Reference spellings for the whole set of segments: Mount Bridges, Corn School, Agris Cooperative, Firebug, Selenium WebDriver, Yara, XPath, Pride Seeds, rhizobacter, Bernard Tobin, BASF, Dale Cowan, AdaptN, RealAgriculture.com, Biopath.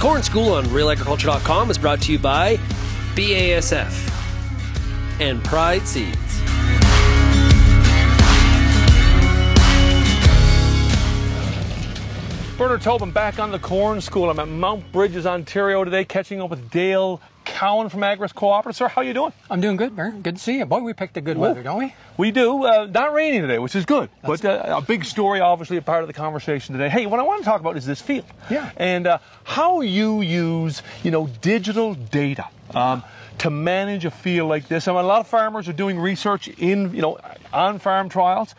Corn School on RealAgriculture.com is brought to you by BASF and Pride Seeds. Bernard Tobin back on the Corn School. I'm at Mount Bridges, Ontario today, catching up with Dale Cowan from Agris Cooperative. Sir, how you doing? I'm doing good, Bernard. Good to see you. Boy, we picked a good weather, don't we? We do. Not raining today, which is good. That's but a big story, obviously, a part of the conversation today. Hey, what I want to talk about is this field. Yeah. And how you use, digital data to manage a field like this. I mean, a lot of farmers are doing research in, on-farm trials.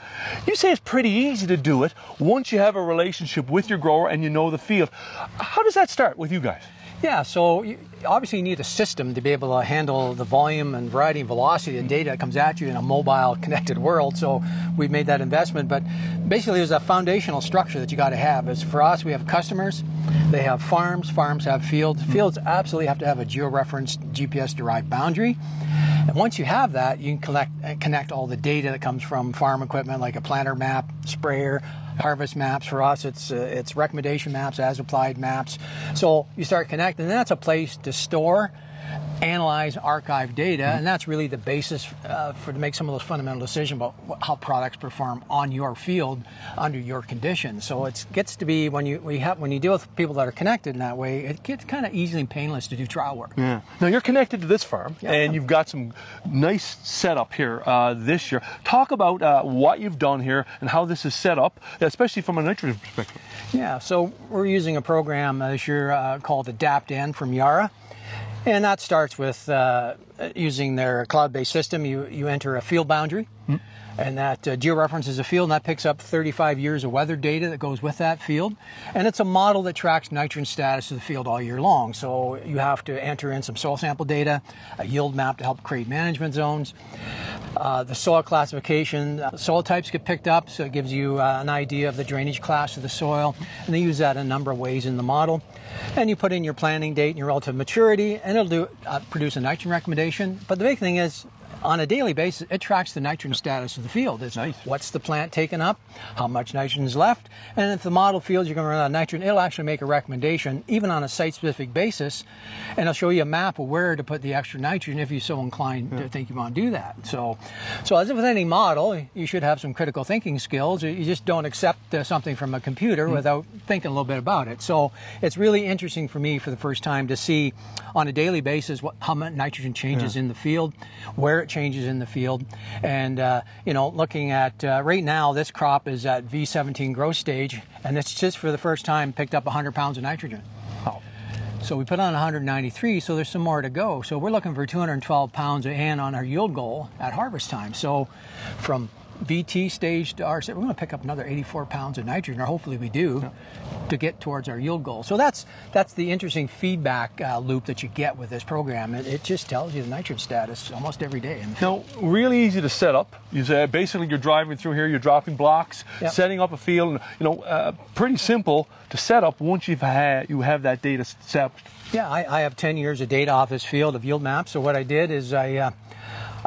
You say it's pretty easy to do it once you have a relationship with your grower and you know the field. How does that start with you guys? Yeah, so obviously you need a system to be able to handle the volume and variety and velocity of data that comes at you in a mobile, connected world. So we've made that investment, but basically there's a foundational structure that you got to have. As for us, we have customers, they have farms, farms have fields. Fields absolutely have to have a georeferenced, GPS-derived boundary. And once you have that, you can connect all the data that comes from farm equipment, like a planter map, sprayer, harvest maps. For us, it's recommendation maps, as applied maps. So you start connecting, and that's a place to store, analyze, archive data, and that's really the basis to make some of those fundamental decisions about how products perform on your field under your conditions. So it gets to be when you deal with people that are connected in that way, it gets kind of easily painless to do trial work. Yeah. Now you're connected to this farm, and you've got some nice setup here this year. Talk about what you've done here and how this is set up, especially from a nitrogen perspective. Yeah. So we're using a program this year called AdaptN from Yara. And that starts with using their cloud-based system. You enter a field boundary, and that georeferences a field, and that picks up 35 years of weather data that goes with that field. And it's a model that tracks nitrogen status of the field all year long. So you have to enter in some soil sample data, a yield map to help create management zones. The soil classification, soil types get picked up, so it gives you an idea of the drainage class of the soil, and they use that a number of ways in the model. And you put in your planting date and your relative maturity, and it'll produce a nitrogen recommendation. But the big thing is, on a daily basis, it tracks the nitrogen status of the field. It's nice. What's the plant taking up, how much nitrogen is left, and if the model feels you're going to run out of nitrogen, it'll actually make a recommendation, even on a site-specific basis, and it'll show you a map of where to put the extra nitrogen if you're so inclined to think you want to do that. So as with any model, you should have some critical thinking skills. You just don't accept something from a computer without thinking a little bit about it. So it's really interesting for me for the first time to see on a daily basis how much nitrogen changes in the field, where it changes in the field, and looking at right now, this crop is at V17 growth stage, and it's just for the first time picked up 100 pounds of nitrogen. Oh. So we put on 193, so there's some more to go. So we're looking for 212 pounds of N on our yield goal at harvest time. So from VT stage to RC, we're going to pick up another 84 pounds of nitrogen, or hopefully we do, to get towards our yield goal. So that's the interesting feedback loop that you get with this program. It just tells you the nitrogen status almost every day. Now, really easy to set up. You say basically you're driving through here, you're dropping blocks, setting up a field. And, pretty simple to set up once you have that data established. Yeah, I have 10 years of data off this field of yield maps. So what I did is I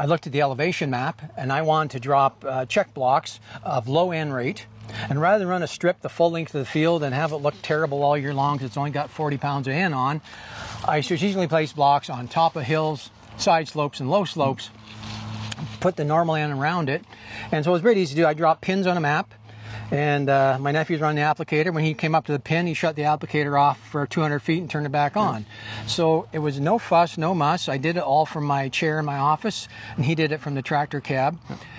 looked at the elevation map, and I wanted to drop check blocks of low N rate. And rather than run a strip the full length of the field and have it look terrible all year long because it's only got 40 pounds of N on, I strategically placed blocks on top of hills, side slopes, and low slopes, put the normal N around it. And so it was pretty easy to do. I dropped pins on a map. And my nephew's running the applicator. When he came up to the pin, he shut the applicator off for 200 feet and turned it back on. So it was no fuss, no muss. I did it all from my chair in my office, and he did it from the tractor cab.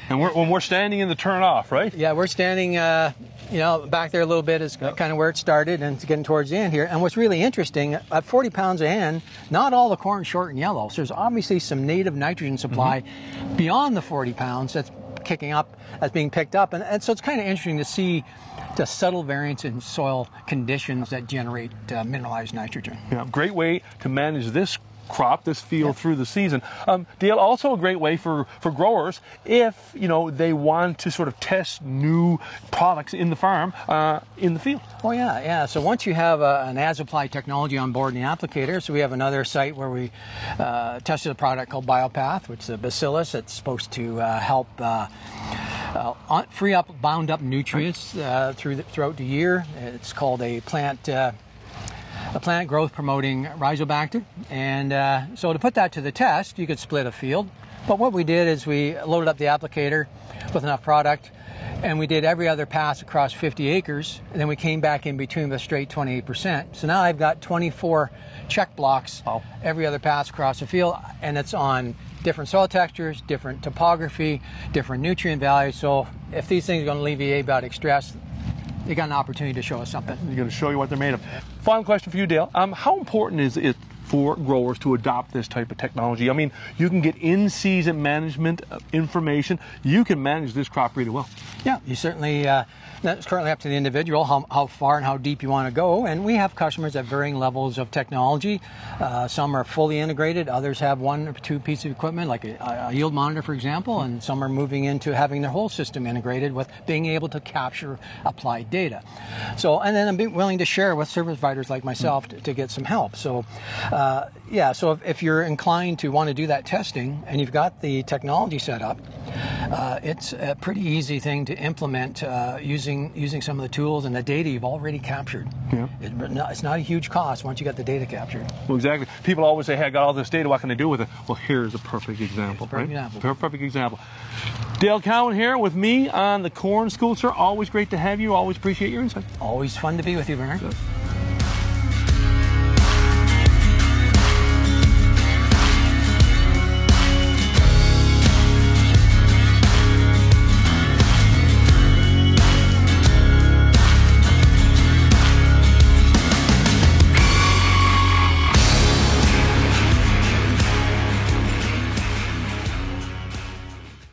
And when we're standing in the turn off, right? Yeah, we're standing, back there a little bit is kind of where it started, and it's getting towards the end here. And what's really interesting, at 40 pounds of N, not all the corn's short and yellow. So there's obviously some native nitrogen supply beyond the 40 pounds that's kicking up, as being picked up, and so it's kind of interesting to see the subtle variance in soil conditions that generate mineralized nitrogen. Yeah, great way to manage this crop, this field through the season. Dale, also a great way for growers if they want to sort of test new products in the farm, in the field. Oh yeah. So once you have an as-applied technology on board in the applicator, so we have another site where we tested a product called Biopath, which is a bacillus. It's supposed to help free up bound up nutrients throughout the year. It's called a plant a plant growth promoting rhizobacter. And so to put that to the test, you could split a field. But what we did is we loaded up the applicator with enough product, and we did every other pass across 50 acres, and then we came back in between with a straight 28%. So now I've got 24 check blocks, wow, every other pass across the field, and it's on different soil textures, different topography, different nutrient values. So if these things are going to alleviate biotic stress, you got an opportunity to show us something. You're going to show you what they're made of. Final question for you, Dale. How important is it for growers to adopt this type of technology? I mean, you can get in-season management information. You can manage this crop really well. Yeah, you certainly, that's currently up to the individual how far and how deep you want to go. And we have customers at varying levels of technology. Some are fully integrated, others have one or two pieces of equipment, like a yield monitor, for example, and some are moving into having their whole system integrated with being able to capture applied data. So, and then I'm willing to share with service providers like myself to get some help. So, so if you're inclined to want to do that testing and you've got the technology set up, it's a pretty easy thing to implement using some of the tools and the data you've already captured. Yeah. It's not a huge cost once you got the data captured. Well, exactly. People always say, hey, I got all this data, what can I do with it? Well, here's a perfect example. Perfect example. Dale Cowan here with me on the Corn School, sir. Always great to have you. Always appreciate your insight. Always fun to be with you, Bernard.